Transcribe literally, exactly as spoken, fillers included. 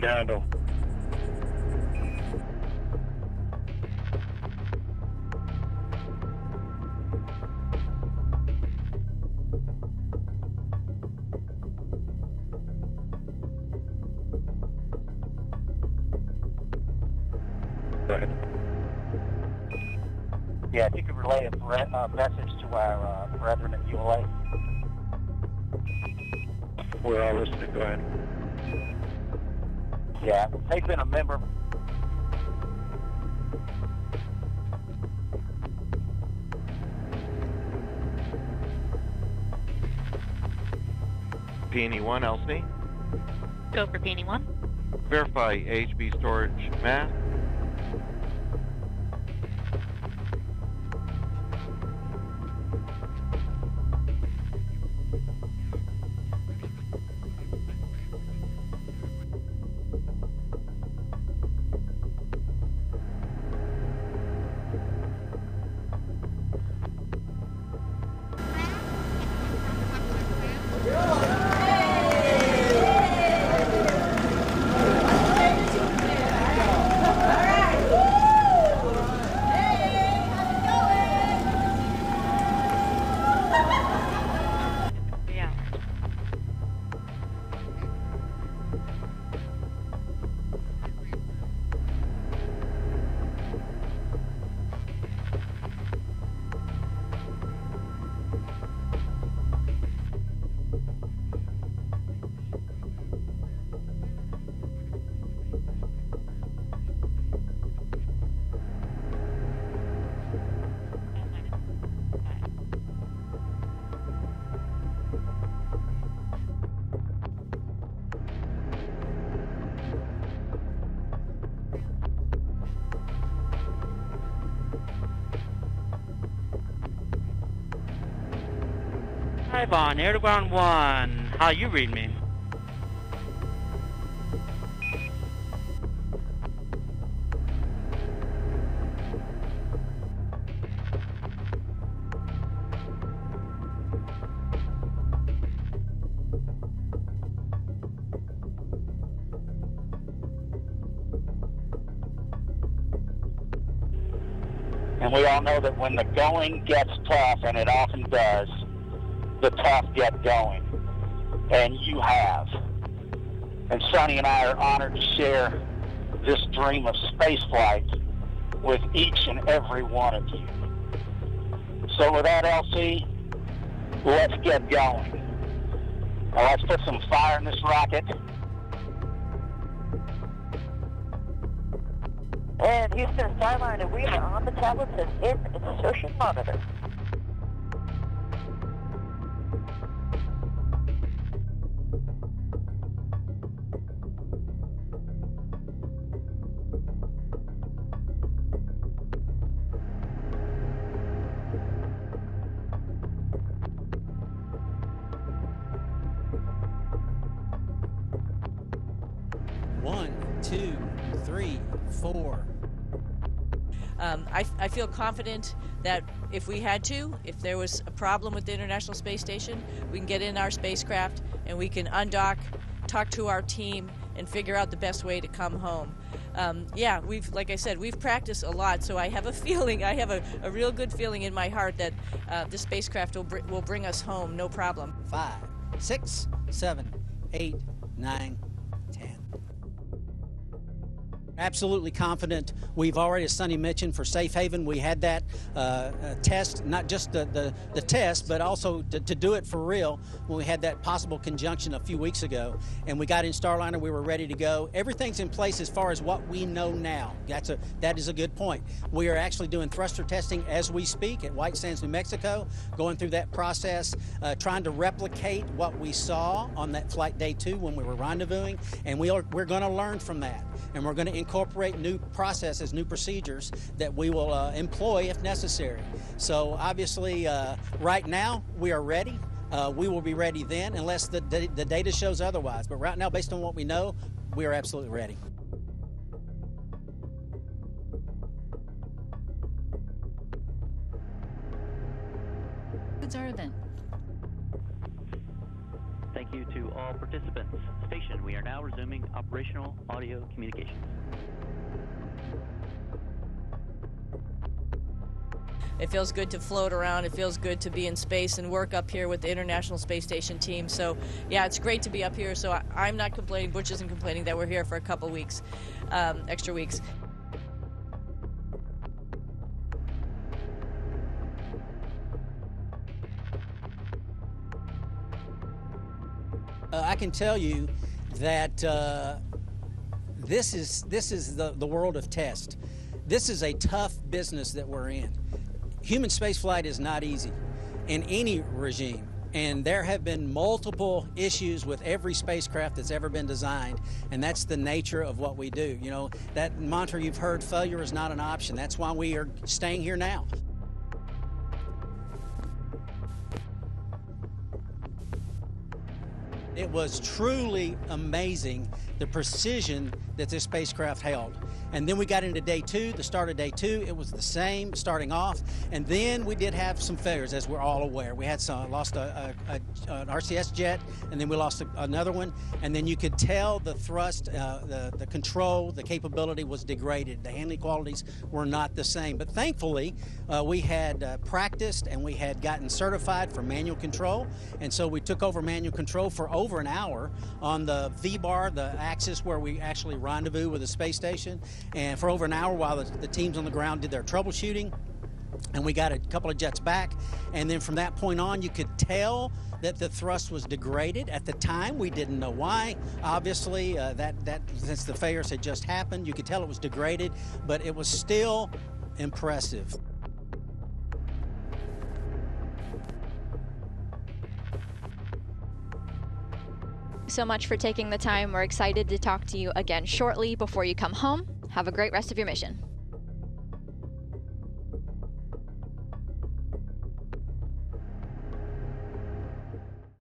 good handle. Yeah, if you could relay a uh, message to our uh, brethren at U L A. We're all listening, go ahead. Yeah, they've been a member. P N E one, L C. Go for P N E one. Verify A H B storage mass. On air to ground one, how you read me? And we all know that when the going gets tough, and it often does, the tough get going, and you have. And Sonny and I are honored to share this dream of spaceflight with each and every one of you. So with that, L C, let's get going. Now let's put some fire in this rocket. And Houston Skyliner, we are on the tablets and in the insertion monitor. I feel confident that if we had to, if there was a problem with the International Space Station, we can get in our spacecraft and we can undock, talk to our team, and figure out the best way to come home. Um, yeah, we've, like I said, we've practiced a lot, so I have a feeling, I have a, a real good feeling in my heart that uh, this spacecraft will, br will bring us home, no problem. Five, six, seven, eight, nine, absolutely confident. We've already, as Sonny mentioned, for Safe Haven, we had that uh, uh, test, not just the, the, the test, but also to, to do it for real when we had that possible conjunction a few weeks ago. And we got in Starliner, we were ready to go. Everything's in place as far as what we know now. That's a, that is a good point. We are actually doing thruster testing as we speak at White Sands, New Mexico, going through that process, uh, trying to replicate what we saw on that flight day two when we were rendezvousing. And we are, we're going to learn from that. And we're going to incorporate new processes, new procedures that we will uh, employ if necessary. So obviously uh, right now we are ready. Uh, we will be ready then unless the, the, the data shows otherwise. But right now, based on what we know, we are absolutely ready. Good, sir, then. Thank Thank you to all participants. Station, we are now resuming operational audio communications. It feels good to float around. It feels good to be in space and work up here with the International Space Station team. So, yeah, it's great to be up here. So I, I'm not complaining. Butch isn't complaining that we're here for a couple weeks, um, extra weeks. Uh, I can tell you that uh, this is this is the, the world of test. This is a tough business that we're in. Human spaceflight is not easy in any regime, and there have been multiple issues with every spacecraft that's ever been designed, and that's the nature of what we do. You know, that mantra you've heard, failure is not an option. That's why we are staying here now. It was truly amazing, the precision that this spacecraft held. And then we got into day two, the start of day two. It was the same starting off. And then we did have some failures, as we're all aware. We had some, lost a, a, a, an R C S jet, and then we lost a, another one. And then you could tell the thrust, uh, the, the control, the capability was degraded. The handling qualities were not the same. But thankfully, uh, we had uh, practiced and we had gotten certified for manual control. And so we took over manual control for over an hour on the V-bar, the axis where we actually rendezvous with the space station, and for over an hour while the, the teams on the ground did their troubleshooting, and we got a couple of jets back. And then from that point on, you could tell that the thrust was degraded. At the time, we didn't know why. Obviously, uh, that, that since the failures had just happened, you could tell it was degraded, but it was still impressive. So much for taking the time. We're excited to talk to you again shortly before you come home. Have a great rest of your mission.